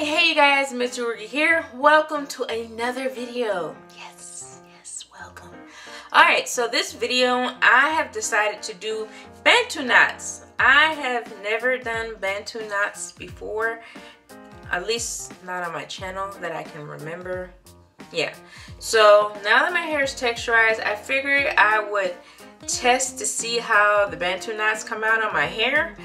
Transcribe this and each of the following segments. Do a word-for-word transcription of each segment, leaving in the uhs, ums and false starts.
Hey guys, Miss Rudy here. Welcome to another video. Yes, yes, welcome. Alright, so this video I have decided to do bantu knots. I have never done bantu knots before, at least not on my channel that I can remember. Yeah, so now that my hair is texturized, I figured I would test to see how the bantu knots come out on my hair.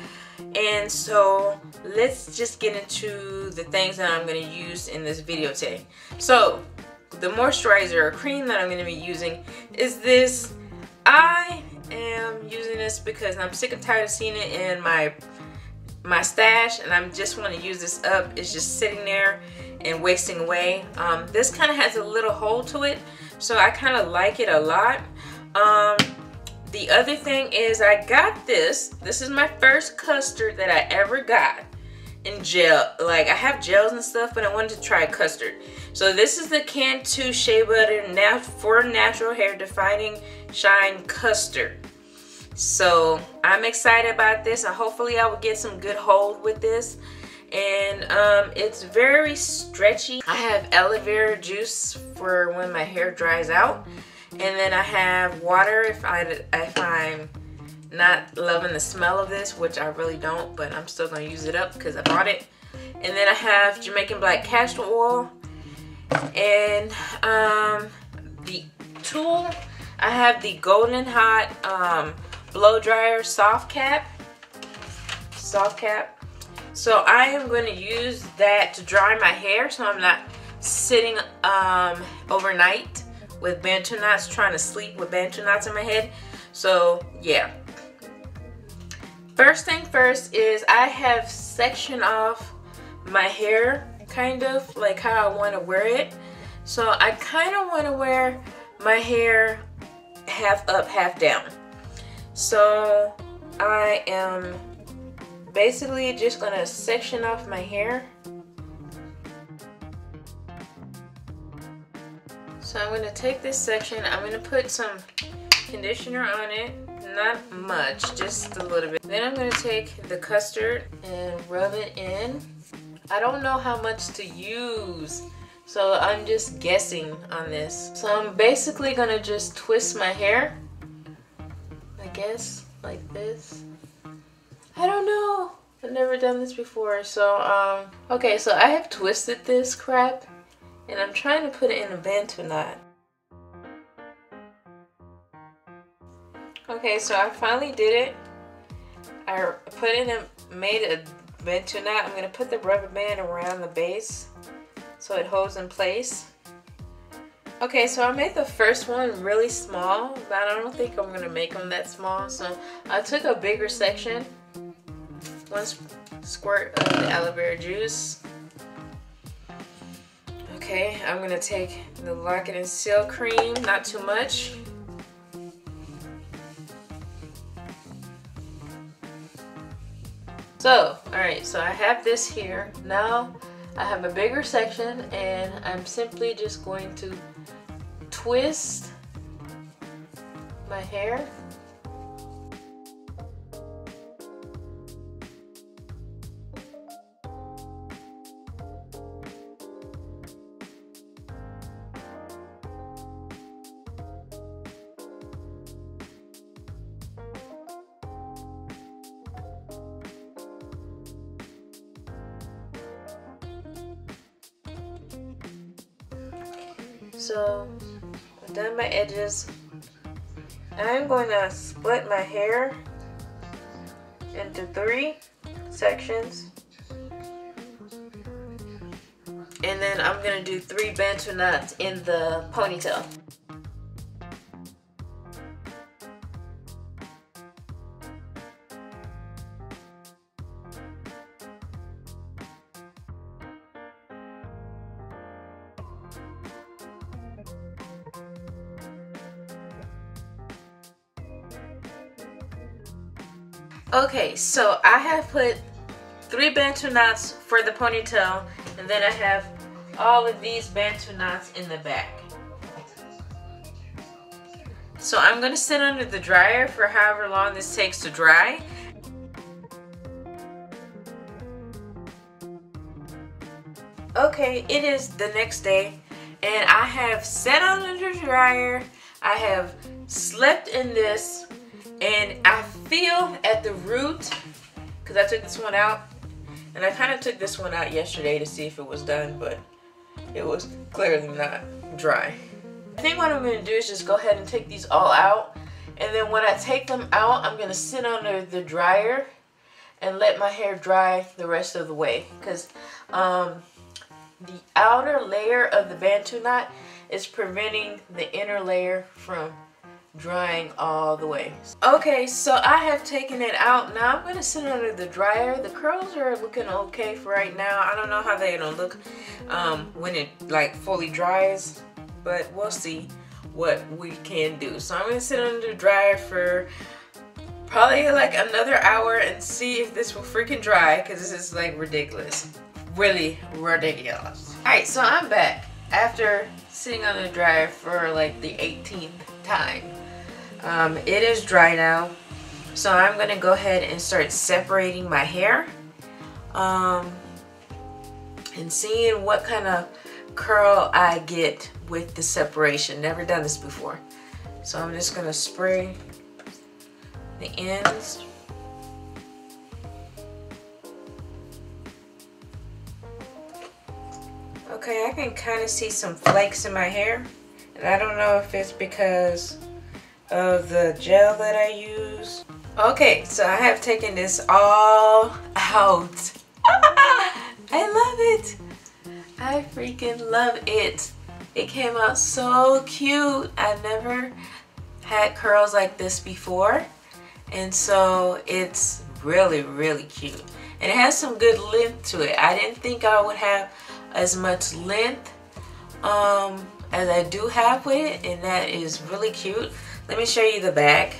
And so let's just get into the things that I'm going to use in this video today. So the moisturizer or cream that I'm going to be using is this. I am using this because I'm sick and tired of seeing it in my my stash, and I just want to use this up. It's just sitting there and wasting away. Um, this kind of has a little hole to it, so I kind of like it a lot. Um, The other thing is I got this. This is my first custard that I ever got in gel. Like, I have gels and stuff, but I wanted to try custard. So this is the Cantu Shea Butter for Natural Hair Defining Shine Custard. So I'm excited about this, and hopefully I will get some good hold with this. And um, it's very stretchy. I have aloe vera juice for when my hair dries out. And then I have water if, I, if I'm not loving the smell of this, which I really don't, but I'm still going to use it up because I bought it. And then I have Jamaican black castor oil. And um, the tool, I have the Golden Hot um, blow dryer soft cap. Soft cap. So I am going to use that to dry my hair so I'm not sitting um, overnight with bantu knots, trying to sleep with bantu knots in my head. So yeah, first thing first is I have sectioned off my hair, kind of like how I want to wear it. So I kind of want to wear my hair half up, half down. So I am basically just gonna section off my hair. So I'm going to take this section, I'm going to put some conditioner on it, not much, just a little bit. Then I'm going to take the custard and rub it in. I don't know how much to use, so I'm just guessing on this. So I'm basically going to just twist my hair, I guess, like this. I don't know, I've never done this before. So um, okay, so I have twisted this crap. And I'm trying to put it in a bantu knot. Okay, so I finally did it. I put it in, made a bantu knot. I'm going to put the rubber band around the base so it holds in place. Okay, so I made the first one really small, but I don't think I'm going to make them that small. So I took a bigger section, one squirt of the aloe vera juice. Okay, I'm gonna take the Lock It and Seal cream, not too much. So, alright, so I have this here. Now I have a bigger section, and I'm simply just going to twist my hair. So I've done my edges. I'm going to split my hair into three sections, and then I'm going to do three bantu knots in the ponytail. Okay, so I have put three bantu knots for the ponytail, and then I have all of these bantu knots in the back. So I'm going to sit under the dryer for however long this takes to dry. Okay, it is the next day and I have sat on the dryer. I have slept in this and I feel at the root because I took this one out and I kind of took this one out yesterday to see if it was done, but it was clearly not dry. I think what I'm going to do is just go ahead and take these all out, and then when I take them out I'm going to sit under the dryer and let my hair dry the rest of the way, because um, the outer layer of the bantu knot is preventing the inner layer from drying all the way. Okay, so I have taken it out. Now I'm going to sit under the dryer. The curls are looking okay for right now. I don't know how they're going to look um, when it like fully dries, but we'll see what we can do. So I'm going to sit under the dryer for probably like another hour and see if this will freaking dry, because this is like ridiculous. Really ridiculous. Alright, so I'm back after sitting on the dryer for like the eighteenth time. Um, it is dry now, so I'm gonna go ahead and start separating my hair um, and seeing what kind of curl I get with the separation. Never done this before, so I'm just gonna spray the ends. Okay, I can kind of see some flakes in my hair, and I don't know if it's because of the gel that I use. Okay, so I have taken this all out. Ah, I love it. I freaking love it. It came out so cute. I never had curls like this before, and so it's really, really cute. And it has some good length to it. I didn't think I would have as much length um, as I do have with it, and that is really cute. Let me show you the back.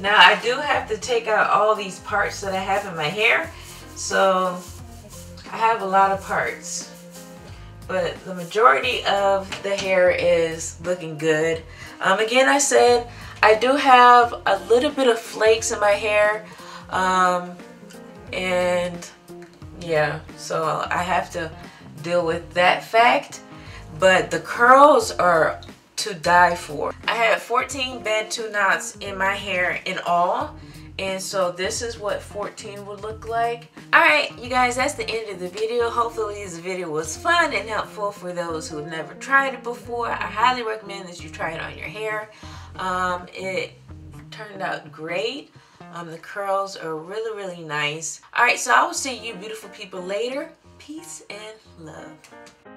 Now I do have to take out all these parts that I have in my hair, so I have a lot of parts, but the majority of the hair is looking good. Um, again, I said I do have a little bit of flakes in my hair, um, and yeah, so I have to deal with that fact, but the curls are to die for. I had fourteen bantu knots in my hair in all, and so this is what fourteen would look like. Alright, you guys, that's the end of the video. Hopefully this video was fun and helpful for those who have never tried it before. I highly recommend that you try it on your hair. Um, it turned out great. Um, the curls are really, really nice. Alright, so I will see you beautiful people later. Peace and love.